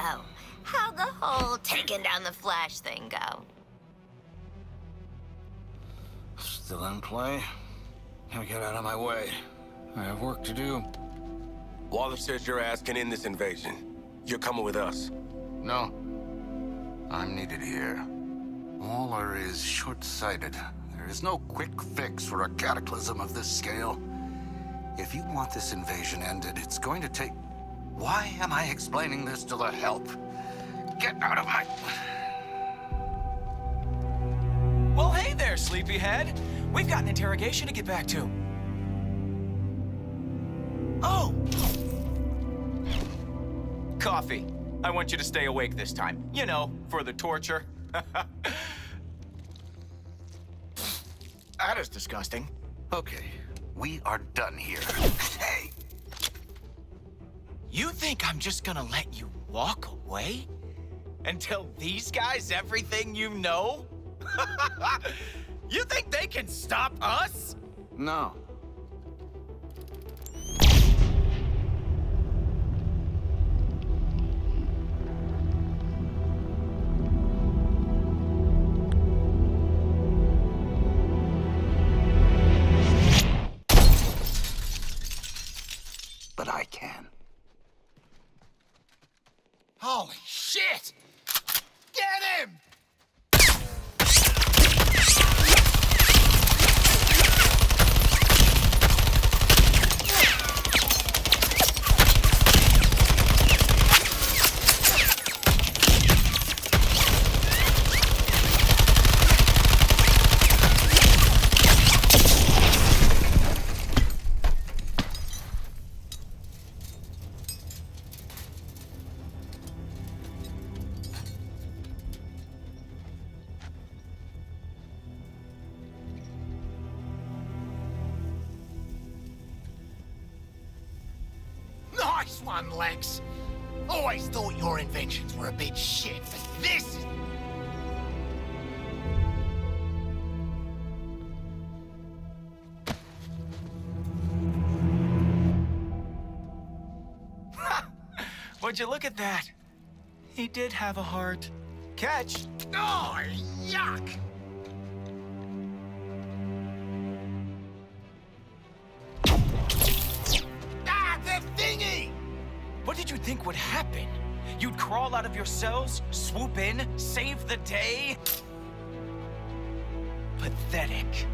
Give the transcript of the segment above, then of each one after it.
So, how'd the whole taking down the Flash thing go? Still in play? Now get out of my way. I have work to do. Waller says your ass can end this invasion. You're coming with us. No. I'm needed here. Waller is short-sighted. There is no quick fix for a cataclysm of this scale. If you want this invasion ended, it's going to take... Why am I explaining this to the help? Get out of my... Well, hey there, sleepyhead. We've got an interrogation to get back to. Oh! Coffee. I want you to stay awake this time. You know, for the torture. That is disgusting. Okay, we are done here. Hey! You think I'm just gonna let you walk away? And tell these guys everything you know? You think they can stop us? No. But I can. Holy shit! Get him! Nice one, Lex. Always thought your inventions were a bit shit, but this is... Would you look at that? He did have a heart. Catch! Oh, yuck! What did you think would happen? You'd crawl out of your cells, swoop in, save the day? Pathetic.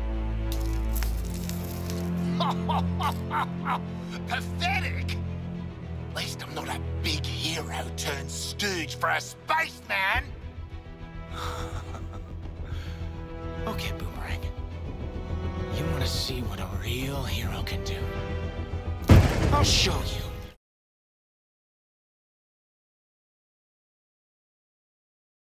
Pathetic? At least I'm not a big hero turned stooge for a spaceman! Okay, Boomerang. You want to see what a real hero can do? I'll show you.